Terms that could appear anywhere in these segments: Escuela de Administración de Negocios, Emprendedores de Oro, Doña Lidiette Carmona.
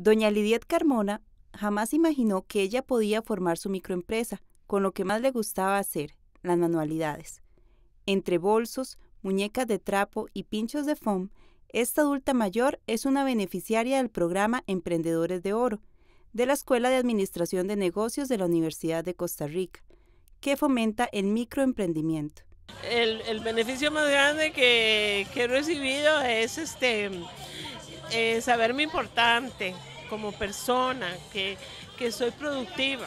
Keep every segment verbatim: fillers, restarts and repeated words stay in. Doña Lidiette Carmona jamás imaginó que ella podía formar su microempresa con lo que más le gustaba hacer, las manualidades. Entre bolsos, muñecas de trapo y pinchos de foam, esta adulta mayor es una beneficiaria del programa Emprendedores de Oro, de la Escuela de Administración de Negocios de la Universidad de Costa Rica, que fomenta el microemprendimiento. El, el beneficio más grande que, que he recibido es este, eh, saberme importante como persona, que, que soy productiva,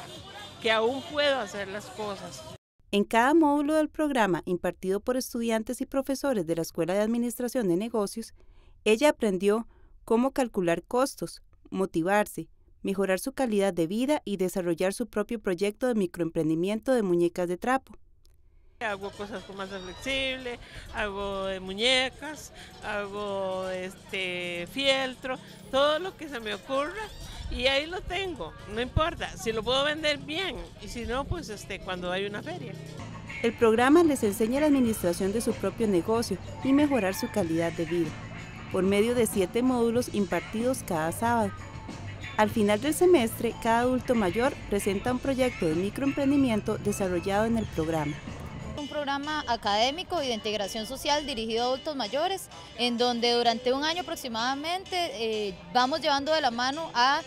que aún puedo hacer las cosas. En cada módulo del programa impartido por estudiantes y profesores de la Escuela de Administración de Negocios, ella aprendió cómo calcular costos, motivarse, mejorar su calidad de vida y desarrollar su propio proyecto de microemprendimiento de muñecas de trapo. Hago cosas como más flexible, hago de muñecas, hago este fieltro, todo lo que se me ocurra y ahí lo tengo, no importa, si lo puedo vender bien y si no, pues este, cuando hay una feria. El programa les enseña la administración de su propio negocio y mejorar su calidad de vida, por medio de siete módulos impartidos cada sábado. Al final del semestre, cada adulto mayor presenta un proyecto de microemprendimiento desarrollado en el programa. Un programa académico y de integración social dirigido a adultos mayores, en donde durante un año aproximadamente eh, vamos llevando de la mano a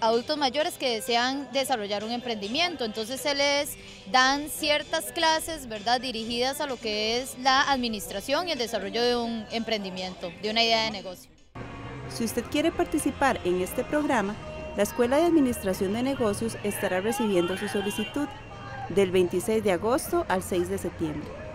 adultos mayores que desean desarrollar un emprendimiento. Entonces se les dan ciertas clases, ¿verdad?, dirigidas a lo que es la administración y el desarrollo de un emprendimiento, de una idea de negocio. Si usted quiere participar en este programa, la Escuela de Administración de Negocios estará recibiendo su solicitud del veintiséis de agosto al seis de septiembre.